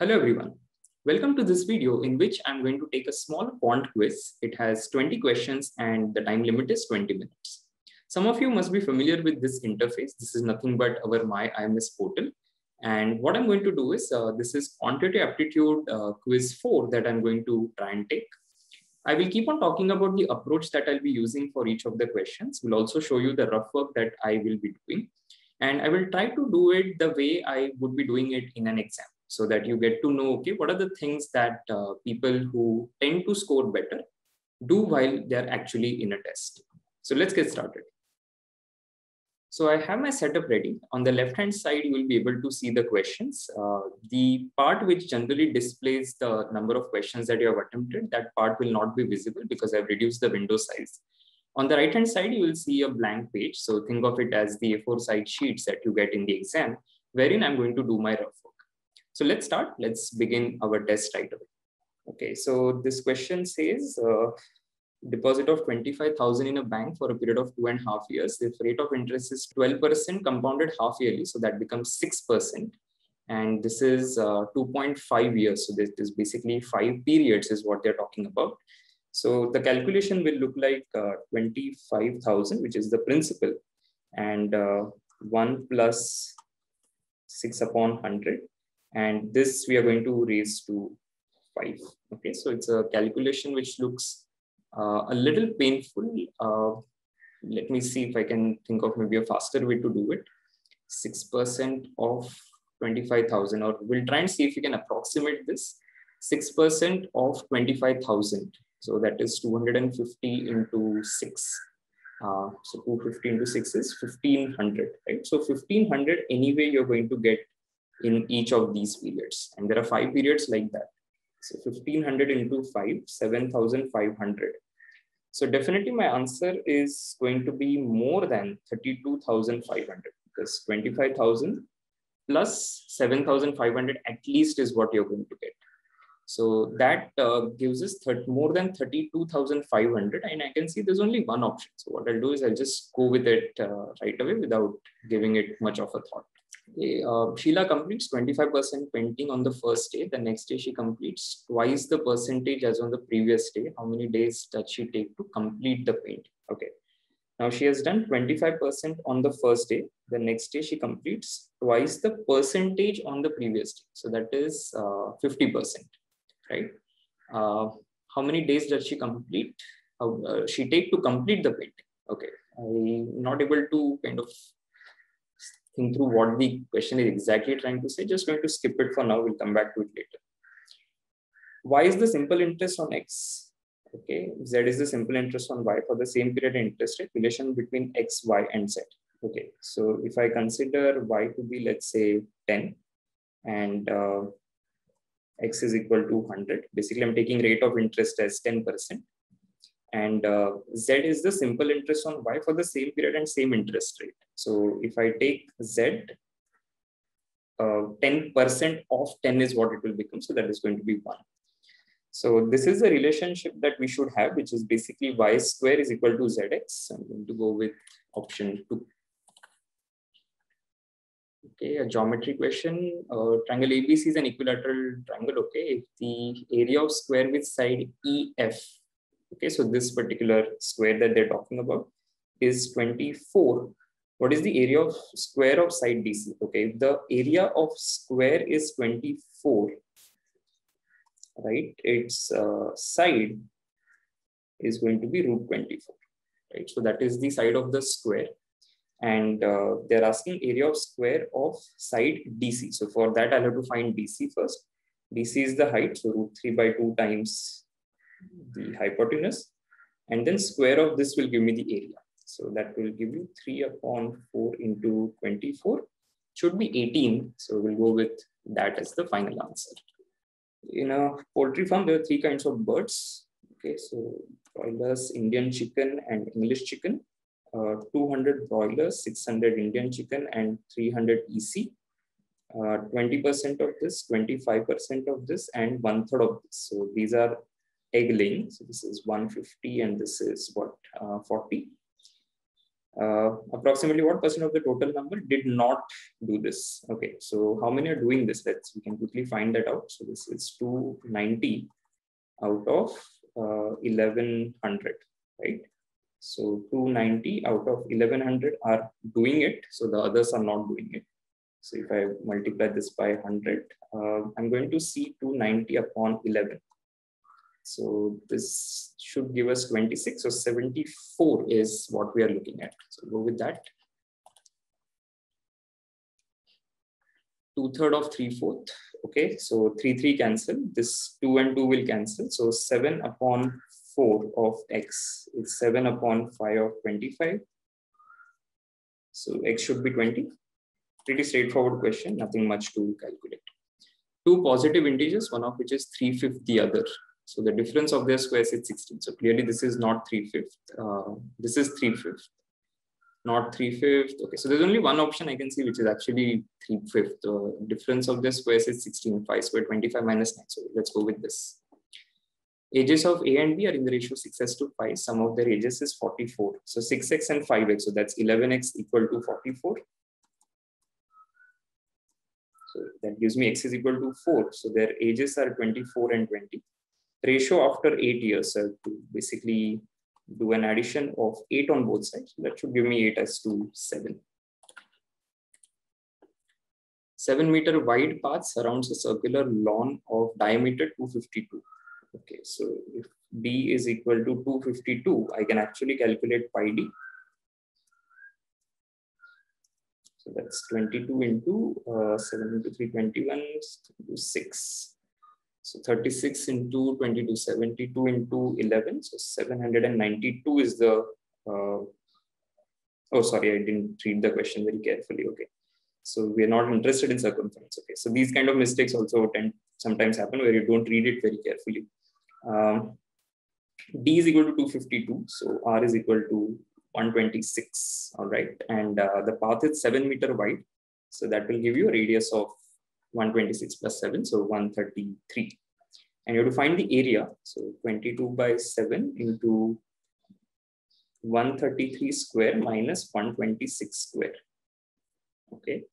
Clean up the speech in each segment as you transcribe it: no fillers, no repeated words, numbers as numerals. Hello everyone, welcome to this video in which I'm going to take a small quant quiz. It has 20 questions and the time limit is 20 minutes. Some of you must be familiar with this interface. This is nothing but our My IMS portal. And what I'm going to do is, this is quantitative aptitude quiz 4 that I'm going to try and take. I will keep on talking about the approach that I'll be using for each of the questions. We'll also show you the rough work that I will be doing. And I will try to do it the way I would be doing it in an exam, so that you get to know, okay, what are the things that people who tend to score better do while they're actually in a test. So let's get started. So I have my setup ready. On the left-hand side, you will be able to see the questions. The part which generally displays the number of questions that you have attempted, that part will not be visible because I've reduced the window size. On the right-hand side, you will see a blank page. So think of it as the A4 size sheets that you get in the exam, wherein I'm going to do my rough work. So let's start. Let's begin our test right away. Okay, so this question says, deposit of 25,000 in a bank for a period of 2.5 years. The rate of interest is 12% compounded half yearly. So that becomes 6%. And this is 2.5 years. So this is basically 5 periods is what they're talking about. So the calculation will look like 25,000, which is the principal, and 1 plus 6 upon 100. And this we are going to raise to 5. Okay, so it's a calculation which looks a little painful. Let me see if I can think of maybe a faster way to do it. 6% of 25,000, or we'll try and see if we can approximate this. 6% of 25,000. So that is 250 into 6. So 250 into 6 is 1,500, right? So 1,500 anyway you're going to get in each of these periods. And there are 5 periods like that. So 1,500 into 5, 7,500. So definitely my answer is going to be more than 32,500, because 25,000 plus 7,500 at least is what you're going to get. So that gives us more than 32,500, and I can see there's only one option. So what I'll do is I'll just go with it right away without giving it much of a thought. Okay, Sheila completes 25% painting on the first day. The next day she completes twice the percentage as on the previous day. How many days does she take to complete the painting? Okay. Now she has done 25% on the first day. The next day she completes twice the percentage on the previous day. So that is 50%. Right? How many days does she complete? She take to complete the painting? Okay, I'm not able to kind of think through what the question is exactly trying to say. Just going to skip it for now. We'll come back to it later. Y is the simple interest on X. Okay, Z is the simple interest on Y for the same period interest rate. Relation between X, Y, and Z. Okay, so if I consider Y to be, let's say, 10, and X is equal to 100. Basically, I'm taking rate of interest as 10%. And Z is the simple interest on Y for the same period and same interest rate. So if I take Z, 10% of 10 is what it will become. So that is going to be 1. So this is the relationship that we should have, which is basically Y square is equal to ZX. I'm going to go with option 2. Okay, a geometry question. Triangle ABC is an equilateral triangle. Okay, if the area of square with side EF, okay, so this particular square that they're talking about is 24. What is the area of square of side DC? Okay, if the area of square is 24, right, its side is going to be root 24, right? So that is the side of the square. And they're asking area of square of side DC. So for that, I'll have to find DC first. DC is the height, so root 3 by 2 times the hypotenuse. And then square of this will give me the area. So that will give you 3 upon 4 into 24. Should be 18. So we'll go with that as the final answer. In a poultry farm, there are 3 kinds of birds. Okay, so broilers, Indian chicken, and English chicken. 200 broilers, 600 Indian chicken, and 300 EC. 20% of this, 25% of this, and 1/3 of this. So these are egg laying. So this is 150, and this is what 40. Approximately what percent of the total number did not do this? Okay, so how many are doing this? We can quickly find that out. So this is 290 out of 1100, right? So 290 out of 1100 are doing it. So the others are not doing it. So if I multiply this by 100, I'm going to see 290 upon 11. So this should give us 26, so 74 is what we are looking at. So go with that. 2/3 of 3/4. Okay, so 3, 3 cancel. This 2 and 2 will cancel. So 7/4 of x is 7/5 of 25. So x should be 20. Pretty straightforward question. Nothing much to calculate. Two positive integers, one of which is 3/5 the other. So the difference of their squares is 16. So clearly this is not 3/5. This is 3/5, not 3/5. Okay, so there's only one option I can see, which is actually 3/5. The difference of their squares is 16. 5 squared, 25 minus 9. So let's go with this. Ages of A and B are in the ratio 6x to 5. Sum of their ages is 44. So 6x and 5x. So that's 11x equal to 44. So that gives me x is equal to 4. So their ages are 24 and 20. Ratio after 8 years, so to basically do an addition of 8 on both sides. That should give me 8 as to 7. 7-meter wide path surrounds a circular lawn of diameter 252. Okay, so if D is equal to 252, I can actually calculate pi D. So that's 22 into 7 into 3, 21 into 6. So 36 into 22, 72 into 11. So 792 is the, oh, sorry, I didn't read the question very carefully. Okay. So we're not interested in circumference. Okay. So these kind of mistakes also tend sometimes happen where you don't read it very carefully. D is equal to 252. So R is equal to 126. All right. And the path is 7-meter wide. So that will give you a radius of 126 plus 7, so 133. And you have to find the area. So 22 by 7 into 133 square minus 126 square. Okay.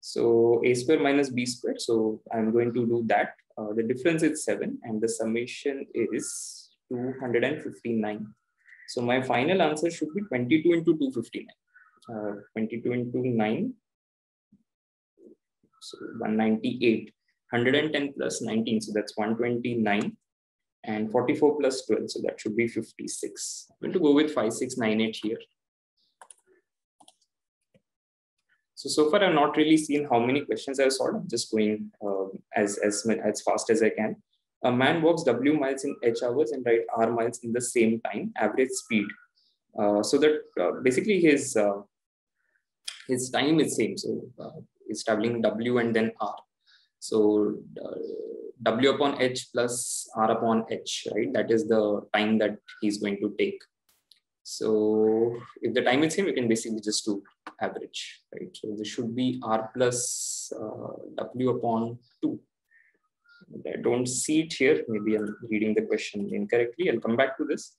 So a square minus b square. So I'm going to do that. The difference is 7 and the summation is 259. So my final answer should be 22 into 259. 22 into 9. So 198, 110 plus 19, so that's 129, and 44 plus 12, so that should be 56. I'm going to go with 5698 here. So far I've not really seen how many questions I've solved. I'm just going as fast as I can. A man walks W miles in H hours and rides R miles in the same time, average speed. So that basically his time is same. So is traveling W and then R. So W upon H plus R upon H, right? That is the time that he's going to take. So if the time is same, you can basically just do average, right? So this should be R plus W upon 2. I don't see it here. Maybe I'm reading the question incorrectly. I'll come back to this.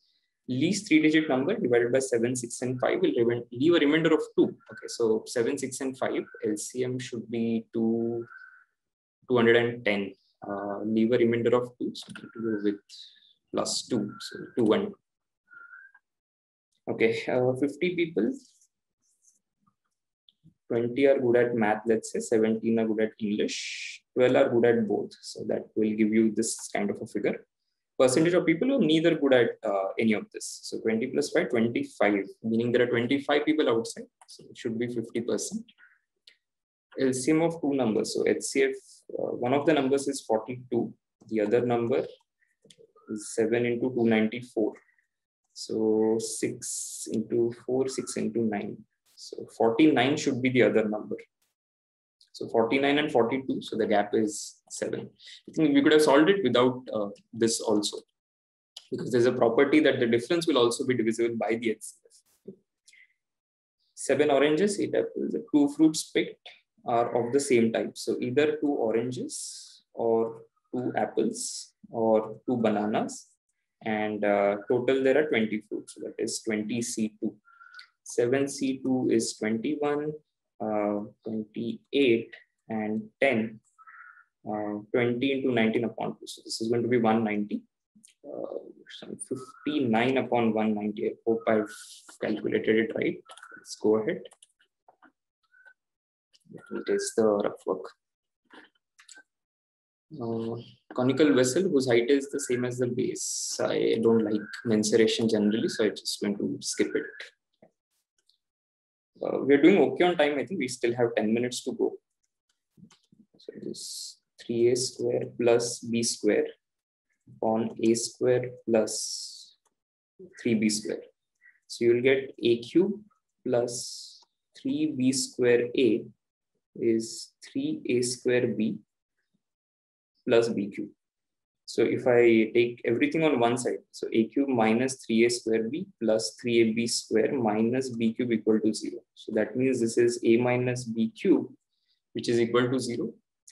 Least 3-digit number divided by 7, 6, and 5 will leave a remainder of 2. Okay, so 7, 6, and 5, LCM should be 210. Leave a remainder of 2, so to go with plus 2, so 2, 1. Okay, 50 people, 20 are good at math, let's say, 17 are good at English, 12 are good at both. So that will give you this kind of a figure. Percentage of people who are neither good at any of this. So 20 plus 5, 25, meaning there are 25 people outside. So it should be 50%. LCM of two numbers. So HCF, one of the numbers is 42. The other number is 7 into 294. So 6 into 4, 6 into 9. So 49 should be the other number. So 49 and 42, so the gap is 7. I think we could have solved it without this also, because there's a property that the difference will also be divisible by the HCF. 7 oranges, 8 apples, the 2 fruits picked are of the same type. So either 2 oranges or 2 apples or 2 bananas and total there are 20 fruits, so that is 20 C2. 7 C2 is 21, 28 and 10, 20 into 19 upon 2. So this is going to be 190, 59 upon 190. I hope I've calculated it right. Let's go ahead. Let me test the rough work. Conical vessel whose height is the same as the base. I don't like mensuration generally, so I'm just going to skip it. We're doing okay on time. I think we still have 10 minutes to go. So it is 3a square plus b square upon a square plus 3b square. So you'll get a cube plus 3b square a is 3a square b plus b cube. So if I take everything on one side, so a cube minus 3a square b plus 3ab square minus b cube equal to 0. So that means this is a minus b cube, which is equal to 0.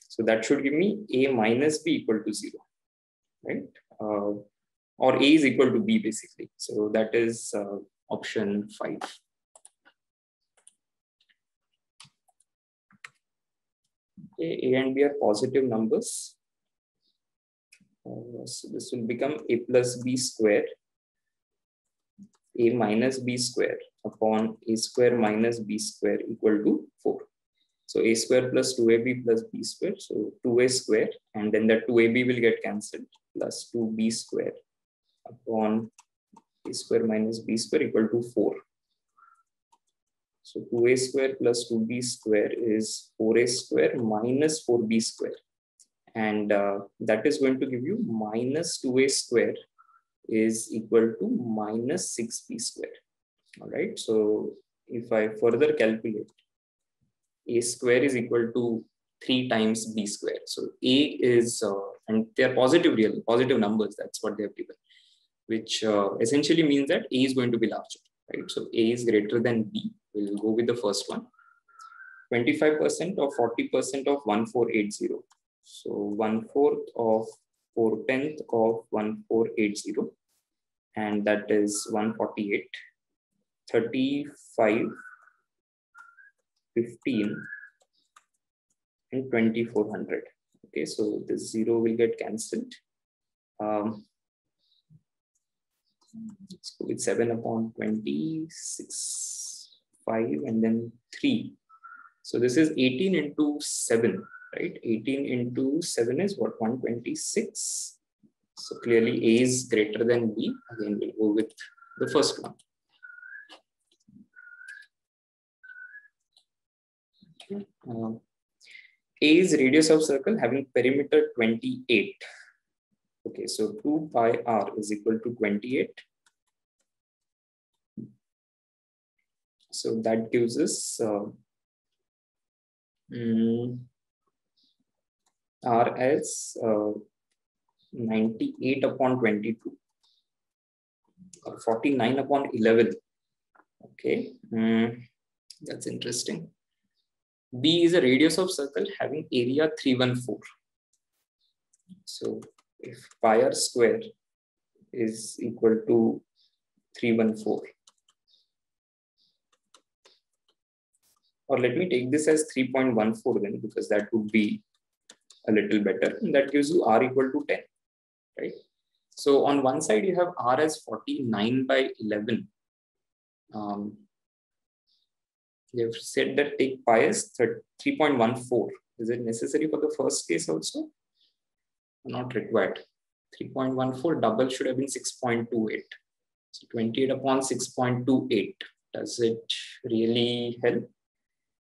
So that should give me a minus b equal to 0, right? Or a is equal to b basically. So that is option 5. Okay, a and b are positive numbers. So this will become a plus b square, a minus b square upon a square minus b square equal to 4. So a square plus 2ab plus b square, so 2a square, and then the 2ab will get cancelled, plus 2b square upon a square minus b square equal to 4. So 2a square plus 2b square is 4a square minus 4b square. And that is going to give you minus 2a square is equal to minus 6b square. All right. So if I further calculate, a square is equal to 3 times b square. So a is, and they are positive real, positive numbers. That's what they have given, which essentially means that a is going to be larger, right? So a is greater than b. We'll go with the first one. 25% or 40% of 1480. So 1/4 of 4/10 of 1480, and that is 148, 35, 15, and 2400. Okay, so this 0 will get cancelled. Let's go with 7 upon 26, 5, and then 3. So this is 18 into 7. Right, 18 into 7 is what, 126. So clearly a is greater than b. Again, we'll go with the first one. Okay. A is radius of circle having perimeter 28. Okay, so 2 pi r is equal to 28. So that gives us R as 98 upon 22 or 49 upon 11. Okay, that's interesting. B is a radius of circle having area 314. So if pi r square is equal to 314, or let me take this as 3.14 then, because that would be a little better, and that gives you r equal to 10, right? So on one side you have r as 49 by 11. They have said that take pi as 3.14. Is it necessary for the first case also? Not required. 3.14 double should have been 6.28. So 28 upon 6.28. Does it really help?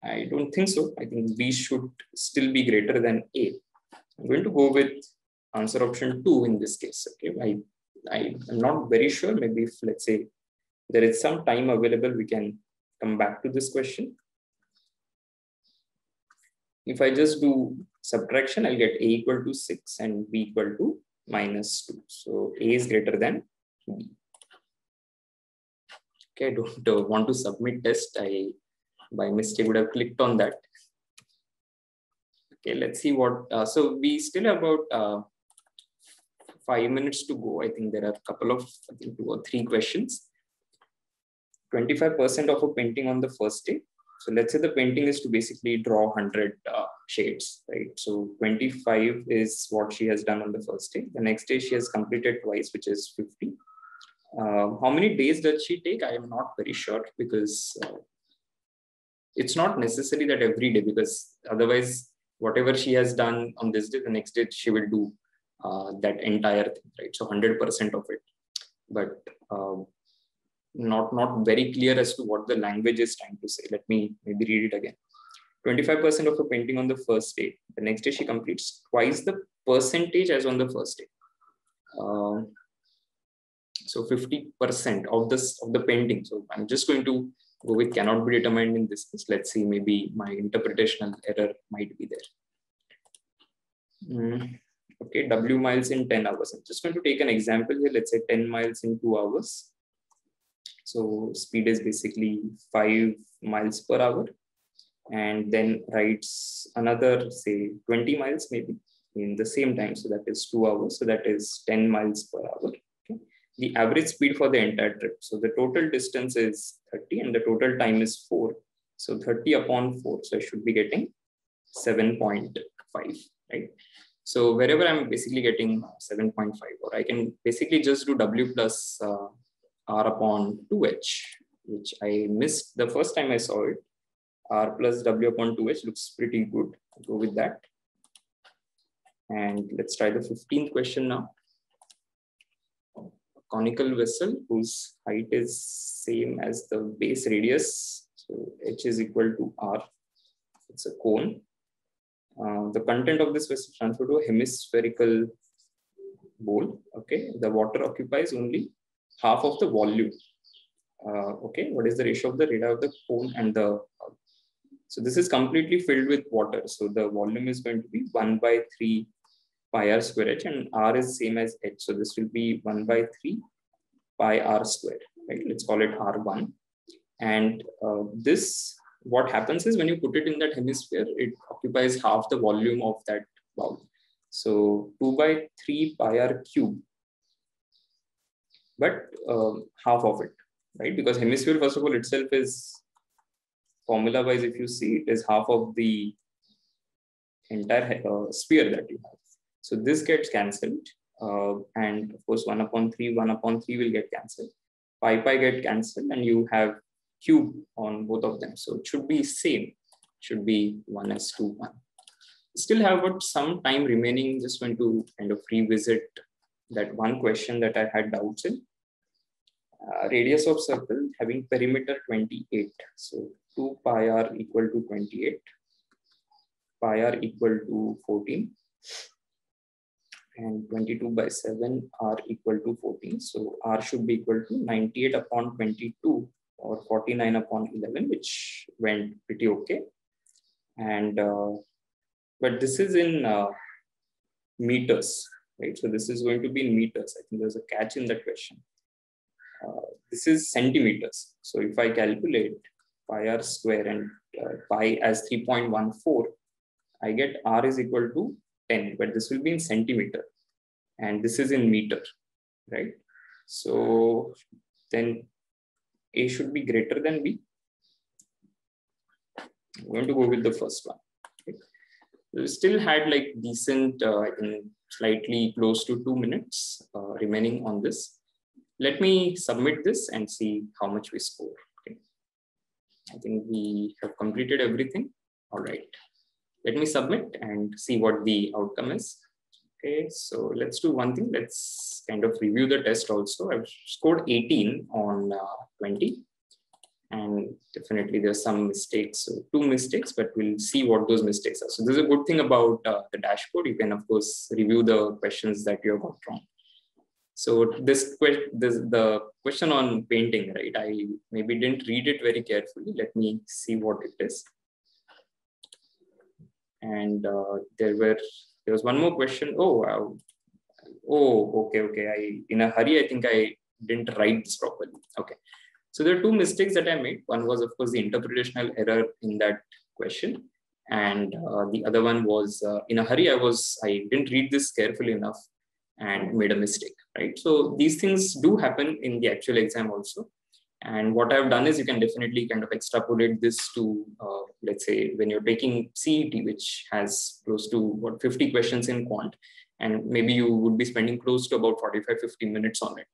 I don't think so. I think B should still be greater than A. I'm going to go with answer option 2 in this case. Okay, I'm not very sure. Maybe if, let's say, there is some time available, we can come back to this question. If I just do subtraction, I'll get A equal to 6 and B equal to minus 2. So A is greater than B. Okay, I don't want to submit test. I by mistake would have clicked on that. Okay, let's see what, so we still have about 5 minutes to go. I think there are a couple of, I think 2 or 3 questions. 25% of a painting on the first day. So let's say the painting is to basically draw 100 shades, right? So 25 is what she has done on the first day. The next day she has completed twice, which is 50. How many days does she take? I am not very sure, because it's not necessary that every day, because otherwise whatever she has done on this day, the next day she will do that entire thing, right? So 100% of it, but not very clear as to what the language is trying to say. Let me maybe read it again. 25% of a painting on the first day. The next day she completes twice the percentage as on the first day. So 50% of this of the painting. So I'm just going to go with cannot be determined in this case. Let's see, maybe my interpretational error might be there. Okay, W miles in 10 hours. I'm just going to take an example here. Let's say 10 miles in 2 hours. So speed is basically 5 miles per hour, and then writes another, say 20 miles maybe in the same time. So that is 2 hours. So that is 10 miles per hour. Okay. The average speed for the entire trip. So the total distance is 30 and the total time is 4. So 30 upon 4. So I should be getting 7.5, right? So wherever I'm basically getting 7.5, or I can basically just do W plus R upon 2H, which I missed the first time I saw it. R plus W upon 2H looks pretty good. I'll go with that. And let's try the 15th question now. A conical vessel whose height is same as the base radius. So H is equal to R. It's a cone. The content of this vessel transferred to a hemispherical bowl. Okay, the water occupies only half of the volume. Okay, what is the ratio of the radii of the cone and the, so this is completely filled with water. So the volume is going to be 1/3 pi r square h, and R is same as H. So this will be 1/3 pi r square, right? Let's call it R1. And this, what happens is when you put it in that hemisphere, it occupies half the volume of that bowl. So 2/3 pi r cube. But half of it, right? Because hemisphere, first of all, itself is formula wise, if you see, it is half of the entire sphere that you have. So this gets cancelled. And of course, 1 upon 3 will get cancelled. Pi get cancelled, and you have cube on both of them. So it should be same, it should be 1:1. Still have but some time remaining, just going to kind of revisit that one question that I had doubts in. Radius of circle having perimeter 28. So 2 pi r equal to 28. Pi r equal to 14. And 22/7 r equal to 14. So r should be equal to 98 upon 22 or 49 upon 11, which went pretty okay. And, but this is in meters. Right? So this is going to be in meters. I think there's a catch in that question. This is centimeters. So if I calculate pi r square and pi as 3.14, I get R is equal to 10, but this will be in centimeter. And this is in meter, right? So then A should be greater than B. I'm going to go with the first one. Okay. We still had like decent, slightly close to 2 minutes remaining on this. Let me submit this and see how much we score. Okay. I think we have completed everything. All right, let me submit and see what the outcome is. Okay, so let's do one thing. Let's kind of review the test also. I've scored 18 on 20, and definitely there's some mistakes. So 2 mistakes, but we'll see what those mistakes are. So this is a good thing about the dashboard. You can of course review the questions that you have got wrong. So the question on painting, right? I maybe didn't read it very carefully. Let me see what it is. And there was one more question. Oh, wow. Oh, okay, okay. In a hurry, I think I didn't write this properly. Okay. So there are 2 mistakes that I made. One was, of course, the interpretational error in that question. And the other one was in a hurry, I didn't read this carefully enough. and made a mistake, right? So these things do happen in the actual exam also. And what I've done is you can definitely kind of extrapolate this to, let's say, when you're taking CET, which has close to what 50 questions in quant, and maybe you would be spending close to about 45, 50 minutes on it.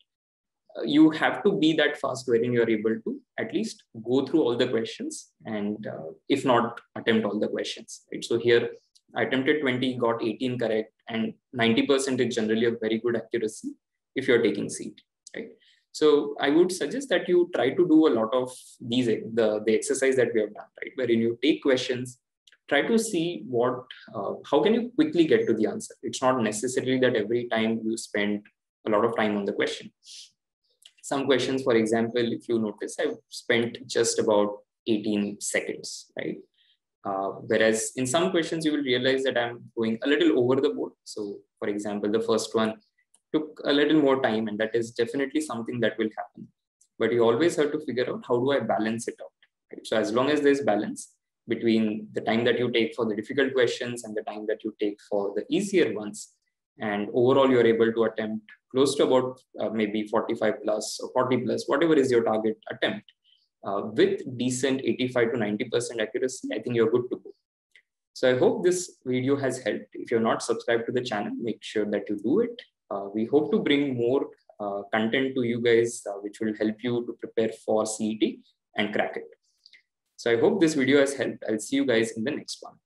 You have to be that fast wherein you're able to at least go through all the questions and if not attempt all the questions, right? So here I attempted 20, got 18 correct, and 90% is generally a very good accuracy if you're taking CET, right? So I would suggest that you try to do a lot of these, the exercise that we have done, right? Wherein you take questions, try to see what, how can you quickly get to the answer? It's not necessarily that every time you spend a lot of time on the question. Some questions, for example, if you notice, I've spent just about 18 seconds, right? Whereas in some questions, you will realize that I'm going a little over the board. So for example, the first one took a little more time, and that is definitely something that will happen. But you always have to figure out how do I balance it out, right? So as long as there's balance between the time that you take for the difficult questions and the time that you take for the easier ones, and overall, you're able to attempt close to about maybe 45 plus or 40 plus, whatever is your target attempt, with decent 85 to 90% accuracy, I think you're good to go. So I hope this video has helped. If you're not subscribed to the channel, make sure that you do it. We hope to bring more content to you guys, which will help you to prepare for CET and crack it. So I hope this video has helped. I'll see you guys in the next one.